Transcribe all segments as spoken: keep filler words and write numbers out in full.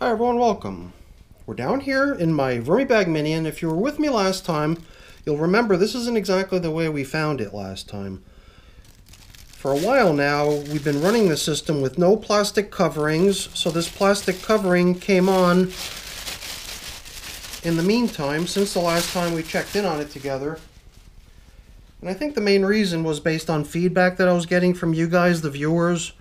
Hi everyone, welcome. We're down here in my VermiBag Mini, and if you were with me last time, you'll remember this isn't exactly the way we found it last time. For a while now, we've been running the system with no plastic coverings, so this plastic covering came on in the meantime, since the last time we checked in on it together. And I think the main reason was based on feedback that I was getting from you guys, the viewers,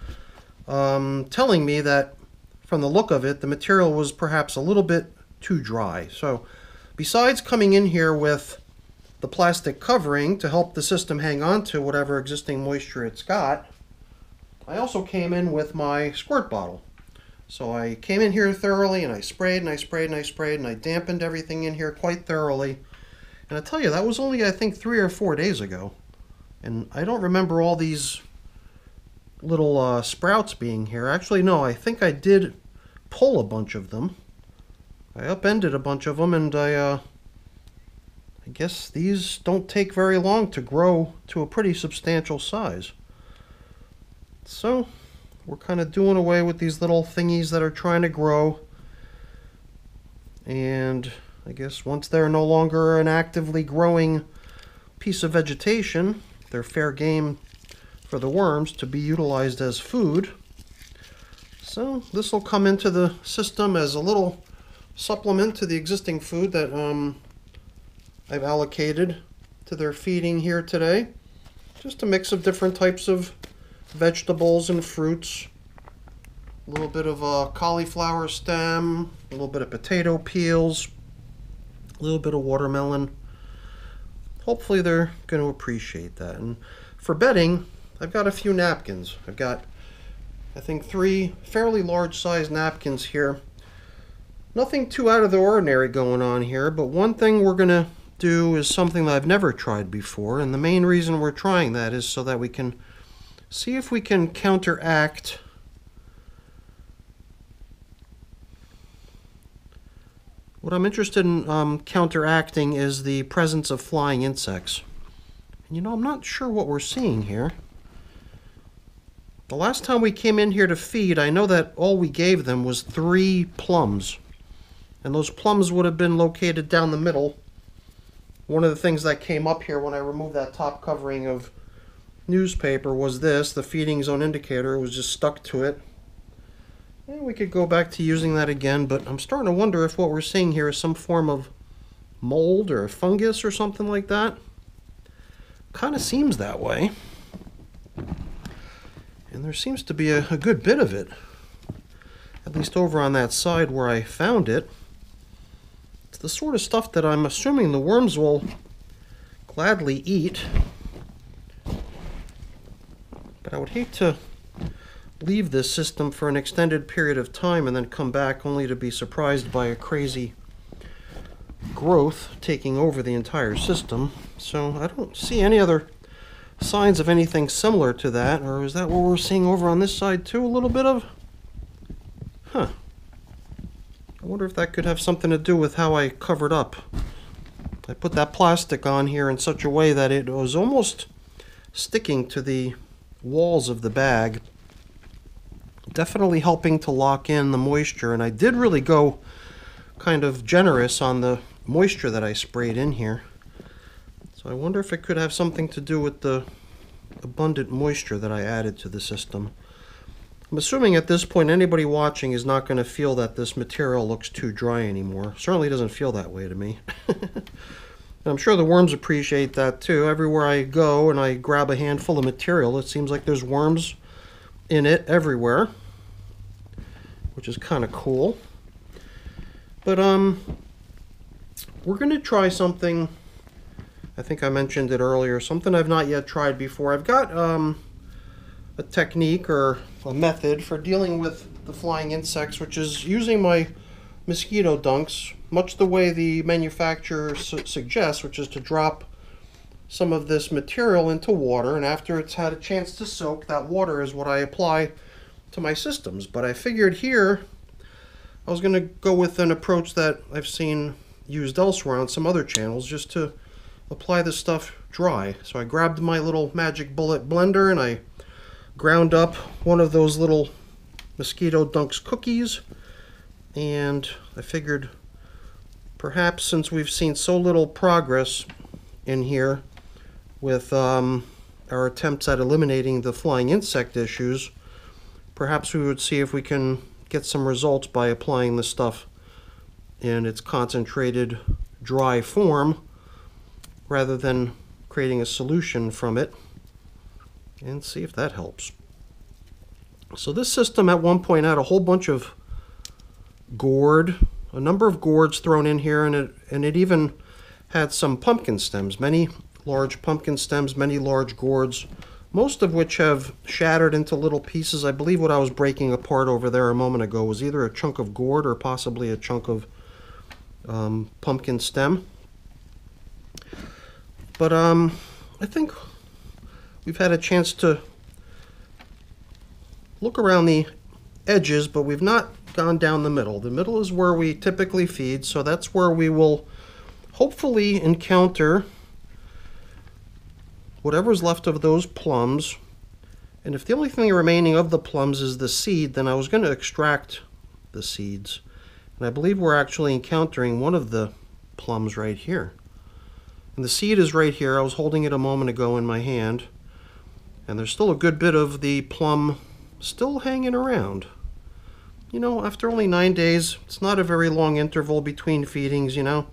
um, telling me that from the look of it, the material was perhaps a little bit too dry. So besides coming in here with the plastic covering to help the system hang on to whatever existing moisture it's got, I also came in with my squirt bottle. So I came in here thoroughly and I sprayed and I sprayed and I sprayed and I dampened everything in here quite thoroughly. And I tell you, that was only, I think, three or four days ago. And I don't remember all these little uh, sprouts being here. Actually, no, I think I did pull a bunch of them. I upended a bunch of them, and I, uh, I guess these don't take very long to grow to a pretty substantial size. So we're kind of doing away with these little thingies that are trying to grow. And I guess once they're no longer an actively growing piece of vegetation, they're fair game for the worms to be utilized as food. So this will come into the system as a little supplement to the existing food that um, I've allocated to their feeding here today. Just a mix of different types of vegetables and fruits. A little bit of a cauliflower stem, a little bit of potato peels, a little bit of watermelon. Hopefully they're going to appreciate that. And for bedding, I've got a few napkins. I've got, I think, three fairly large sized napkins here. Nothing too out of the ordinary going on here, but one thing we're going to do is something that I've never tried before, and the main reason we're trying that is so that we can see if we can counteract what I'm interested in um, counteracting is the presence of flying insects. And you know, I'm not sure what we're seeing here. The last time we came in here to feed, I know that all we gave them was three plums. And those plums would have been located down the middle. One of the things that came up here when I removed that top covering of newspaper was this, the feeding zone indicator. It was just stuck to it. And we could go back to using that again, but I'm starting to wonder if what we're seeing here is some form of mold or fungus or something like that. Kind of seems that way. And there seems to be a, a good bit of it, at least over on that side where I found it. It's the sort of stuff that I'm assuming the worms will gladly eat. But I would hate to leave this system for an extended period of time and then come back only to be surprised by a crazy growth taking over the entire system. So I don't see any other signs of anything similar to that, or is that what we're seeing over on this side too, a little bit of? Huh. I wonder if that could have something to do with how I covered up. I put that plastic on here in such a way that it was almost sticking to the walls of the bag, definitely helping to lock in the moisture. And I did really go kind of generous on the moisture that I sprayed in here. So I wonder if it could have something to do with the abundant moisture that I added to the system. I'm assuming at this point anybody watching is not going to feel that this material looks too dry anymore. Certainly doesn't feel that way to me. And I'm sure the worms appreciate that too. Everywhere I go and I grab a handful of material, it seems like there's worms in it everywhere, which is kind of cool. But um, we're going to try something. I think I mentioned it earlier, something I've not yet tried before. I've got um, a technique or a method for dealing with the flying insects, which is using my mosquito dunks, much the way the manufacturer su suggests, which is to drop some of this material into water, and after it's had a chance to soak, that water is what I apply to my systems. But I figured here I was going to go with an approach that I've seen used elsewhere on some other channels, just to apply this stuff dry. So I grabbed my little magic bullet blender and I ground up one of those little Mosquito Dunks cookies and I figured perhaps since we've seen so little progress in here with um, our attempts at eliminating the flying insect issues, perhaps we would see if we can get some results by applying this stuff in its concentrated dry form rather than creating a solution from it, and see if that helps. So this system at one point had a whole bunch of gourd, a number of gourds thrown in here, and it, and it even had some pumpkin stems, many large pumpkin stems, many large gourds, most of which have shattered into little pieces. I believe what I was breaking apart over there a moment ago was either a chunk of gourd or possibly a chunk of um, pumpkin stem. But um, I think we've had a chance to look around the edges, but we've not gone down the middle. The middle is where we typically feed, so that's where we will hopefully encounter whatever's left of those plums. And if the only thing remaining of the plums is the seed, then I was going to extract the seeds. And I believe we're actually encountering one of the plums right here. And the seed is right here. I was holding it a moment ago in my hand. And there's still a good bit of the plum still hanging around. You know, after only nine days, it's not a very long interval between feedings, you know.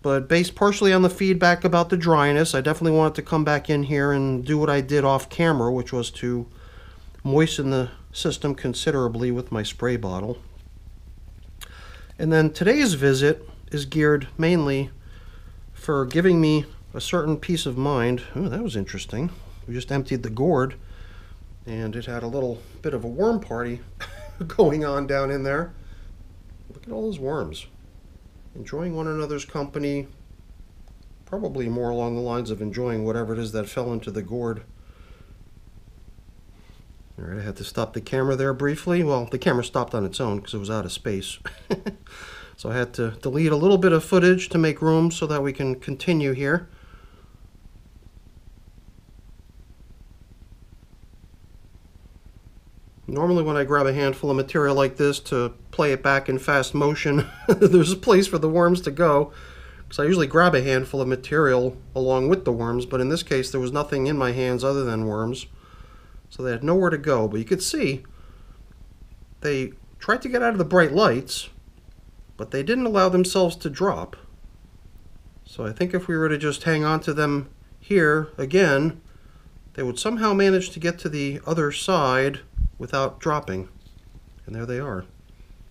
But based partially on the feedback about the dryness, I definitely wanted to come back in here and do what I did off camera, which was to moisten the system considerably with my spray bottle. And then today's visit is geared mainly for giving me a certain peace of mind. Oh, that was interesting. We just emptied the gourd, and it had a little bit of a worm party going on down in there. Look at all those worms. Enjoying one another's company, probably more along the lines of enjoying whatever it is that fell into the gourd. All right, I had to stop the camera there briefly. Well, the camera stopped on its own because it was out of space. So I had to delete a little bit of footage to make room so that we can continue here. Normally when I grab a handful of material like this to play it back in fast motion, there's a place for the worms to go, because I usually grab a handful of material along with the worms, but in this case there was nothing in my hands other than worms, so they had nowhere to go. But you could see they tried to get out of the bright lights, but they didn't allow themselves to drop. So I think if we were to just hang on to them here again, they would somehow manage to get to the other side without dropping. And there they are.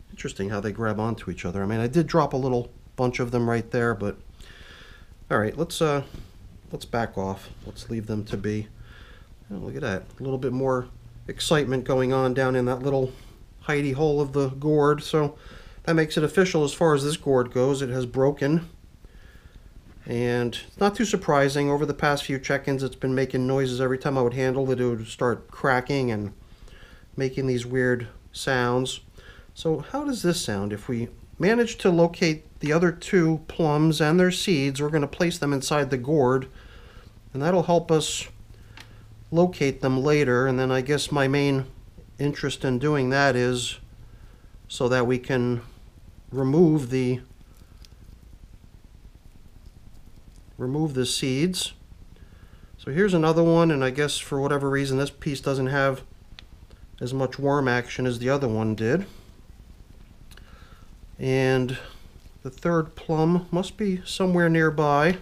Interesting how they grab onto each other. I mean, I did drop a little bunch of them right there, but all right, let's uh, let's back off. Let's leave them to be. Oh, look at that. A little bit more excitement going on down in that little hidey hole of the gourd. So that makes it official as far as this gourd goes. It has broken. And it's not too surprising. Over the past few check-ins, it's been making noises. Every time I would handle it, it would start cracking and making these weird sounds. So how does this sound? If we manage to locate the other two plums and their seeds, we're going to place them inside the gourd, and that'll help us locate them later. And then I guess my main interest in doing that is so that we can remove the remove the seeds. So here's another one, and I guess for whatever reason this piece doesn't have as much worm action as the other one did. And the third plum must be somewhere nearby.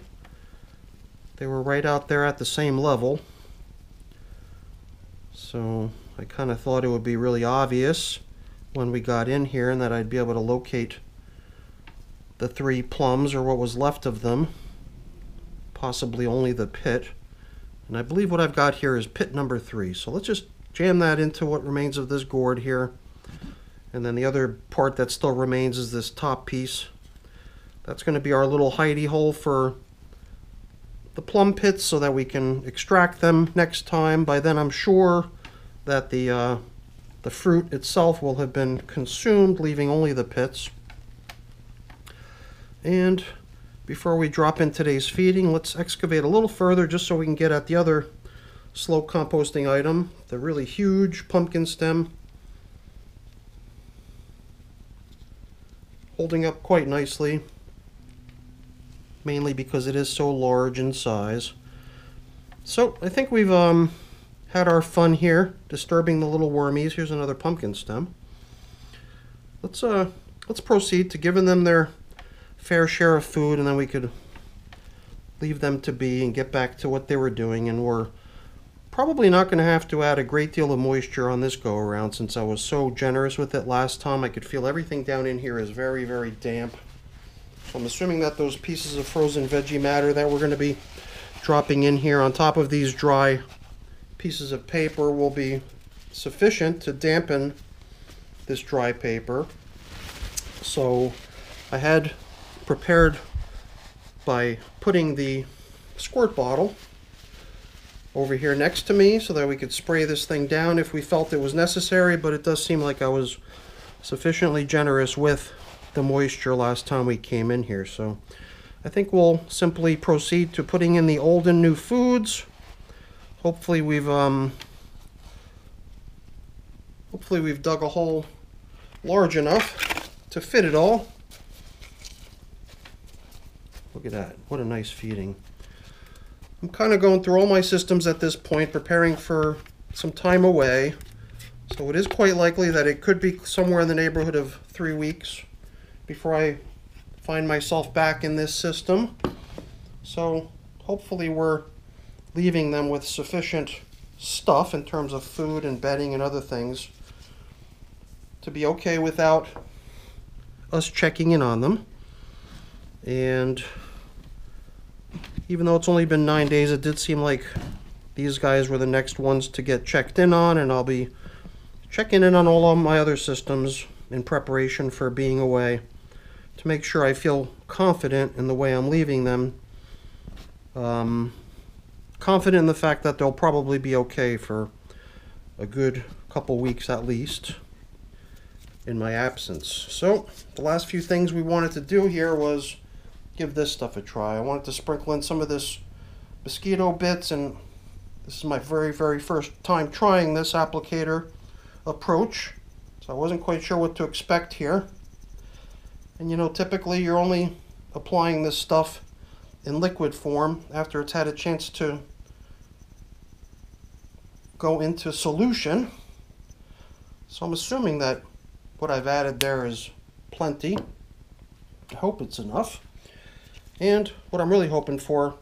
They were right out there at the same level. So I kind of thought it would be really obvious when we got in here and that I'd be able to locate the three plums, or what was left of them, possibly only the pit. And I believe what I've got here is pit number three. So let's just jam that into what remains of this gourd here. And then the other part that still remains is this top piece. That's going to be our little hidey hole for the plum pits so that we can extract them next time. By then I'm sure that the, uh, the fruit itself will have been consumed, leaving only the pits. And before we drop in today's feeding, let's excavate a little further just so we can get at the other slow composting item, the really huge pumpkin stem. holding up quite nicely, mainly because it is so large in size. So I think we've um, had our fun here disturbing the little wormies. Here's another pumpkin stem. Let's uh, let's proceed to giving them their fair share of food, and then we could leave them to be and get back to what they were doing. And we're probably not going to have to add a great deal of moisture on this go around, since I was so generous with it last time. I could feel everything down in here is very, very damp. So I'm assuming that those pieces of frozen veggie matter that we're going to be dropping in here on top of these dry pieces of paper will be sufficient to dampen this dry paper. So I had prepared by putting the squirt bottle over here next to me so that we could spray this thing down if we felt it was necessary, but it does seem like I was sufficiently generous with the moisture last time we came in here. So I think we'll simply proceed to putting in the old and new foods. Hopefully we've um, hopefully we've dug a hole large enough to fit it all. Look at that, what a nice feeding. I'm kind of going through all my systems at this point, preparing for some time away. So it is quite likely that it could be somewhere in the neighborhood of three weeks before I find myself back in this system. So hopefully we're leaving them with sufficient stuff in terms of food and bedding and other things to be okay without us checking in on them. And even though it's only been nine days, it did seem like these guys were the next ones to get checked in on, and I'll be checking in on all of my other systems in preparation for being away to make sure I feel confident in the way I'm leaving them. Um, confident in the fact that they'll probably be okay for a good couple weeks at least in my absence. So the last few things we wanted to do here was give this stuff a try. I wanted to sprinkle in some of this mosquito bits, and this is my very, very first time trying this applicator approach, so I wasn't quite sure what to expect here. And you know, typically you're only applying this stuff in liquid form after it's had a chance to go into solution. So I'm assuming that what I've added there is plenty. I hope it's enough. And what I'm really hoping for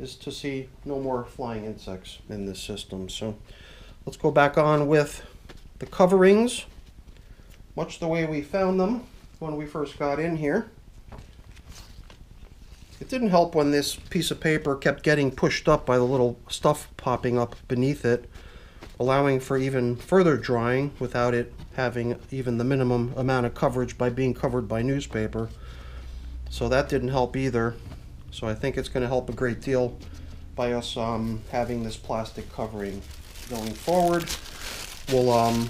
is to see no more flying insects in this system. So let's go back on with the coverings, much the way we found them when we first got in here. It didn't help when this piece of paper kept getting pushed up by the little stuff popping up beneath it, allowing for even further drying without it having even the minimum amount of coverage by being covered by newspaper. So that didn't help either. So I think it's going to help a great deal by us um, having this plastic covering going forward. We'll, um,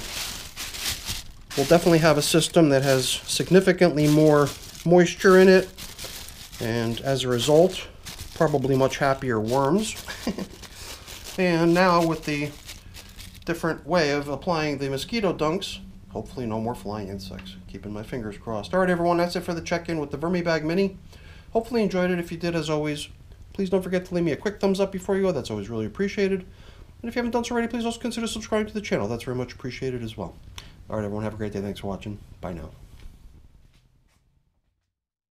we'll definitely have a system that has significantly more moisture in it, and as a result, probably much happier worms. And now with the different way of applying the mosquito dunks, hopefully no more flying insects. Keeping my fingers crossed. All right, everyone, that's it for the check-in with the VermiBag Mini. Hopefully you enjoyed it. If you did, as always, please don't forget to leave me a quick thumbs up before you go. That's always really appreciated. And if you haven't done so already, please also consider subscribing to the channel. That's very much appreciated as well. All right, everyone, have a great day. Thanks for watching. Bye now.